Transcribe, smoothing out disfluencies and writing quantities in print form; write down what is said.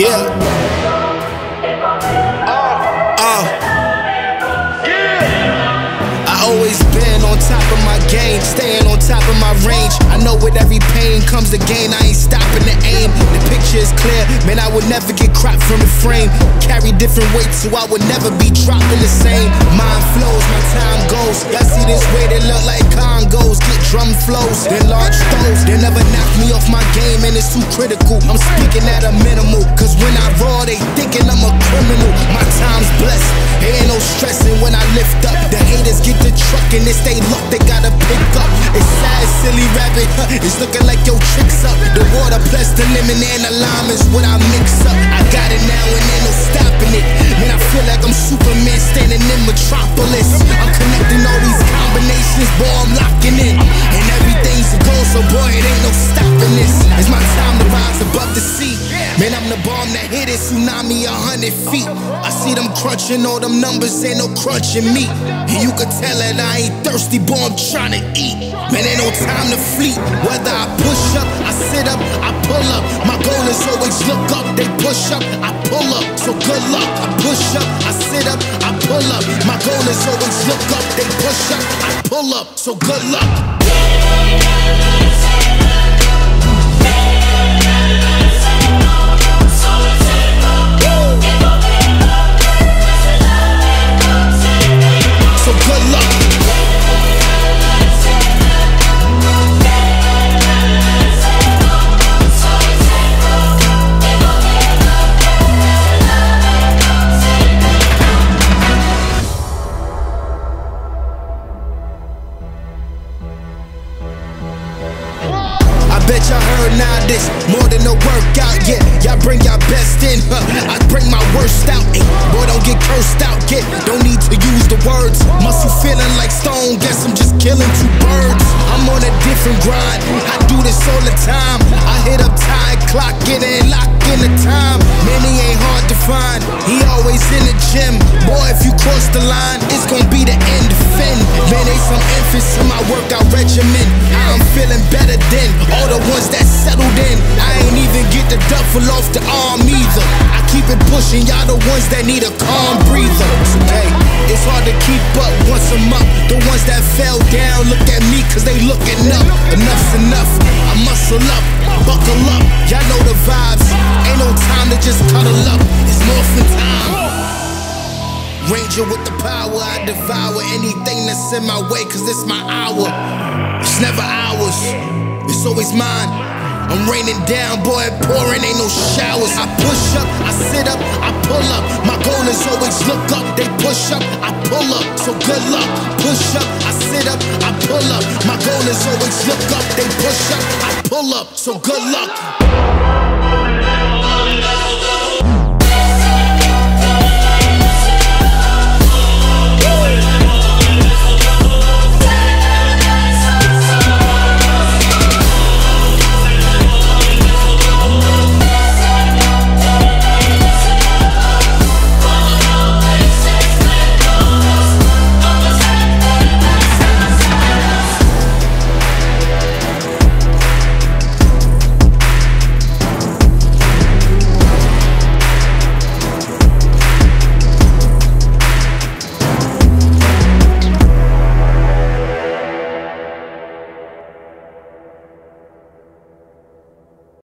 I always been on top of my game, staying on top of my range. I know with every pain comes the gain, I ain't stopping to aim. The picture is clear, man, I would never get cropped from the frame. Carry different weights, so I would never be dropping the same. Mind flows, my time goes. Y'all see this way, they look like Congos. Get drum flows, then large throws. They never knock me off my game, and it's too critical. I'm speaking at a minimal, cause when I roar, they thinking I'm a criminal. My time's blessed, there ain't no stressing when I lift up. The haters get the truck, and it's they luck they gotta pick up. It's sad, silly rabbit, it's looking like your tricks up. The water plus the lemon and the lime is what I mix up. I got it now and ain't no stopping it. Man, I feel like I'm Superman standing in Metropolis. I'm connecting all these combinations, boy, I'm locking in. And everything's a goal, so boy, it ain't no stopping this. It's my time to rise above the sea. Man, I'm the bomb that hit it, tsunami 100 feet. I see them crunching all them numbers, ain't no crunching me. And you could tell that I ain't thirsty, boy, I'm trying to eat. Man, ain't no time to fleet. Whether I push up, I sit up, I pull up. My goal is always look up, they push up, I pull up. So good luck, I push up, I sit up, I pull up. My goal is always look up, they push up, I pull up. So good luck. Bet y'all heard now this, more than a workout, yeah. Y'all bring y'all best in, huh? I bring my worst out, ayy. Boy, don't get cursed out, yeah. Don't need to use the words. Muscle feeling like stone, guess I'm just killing two birds. I'm on a different grind, I do this all the time. I hit up time, clock it and lock in the time. Man, he ain't hard to find, he always in the gym. Boy, if you cross the line, it's gonna be the end of Finn. Man, they some infants in my workout regimen. I'm feeling better than all the ones that settled in. I ain't even get the duffel off the arm either. I keep it pushing, y'all the ones that need a calm breather. Hey, it's hard to keep up once I'm up. The ones that fell down look at me cause they looking up. Enough's enough, I muscle up, buckle up. Y'all know the vibes, ain't no time to just cuddle up. It's morphin' time. Ranger with the power, I devour anything that's in my way cause it's my hour. It's never ours, it's always mine. I'm raining down, boy, pouring, ain't no showers. I push up, I sit up, I pull up. My goal is always look up, they push up, I pull up. So good luck, push up, I sit up, I pull up. My goal is always look up, they push up, I pull up. So good luck.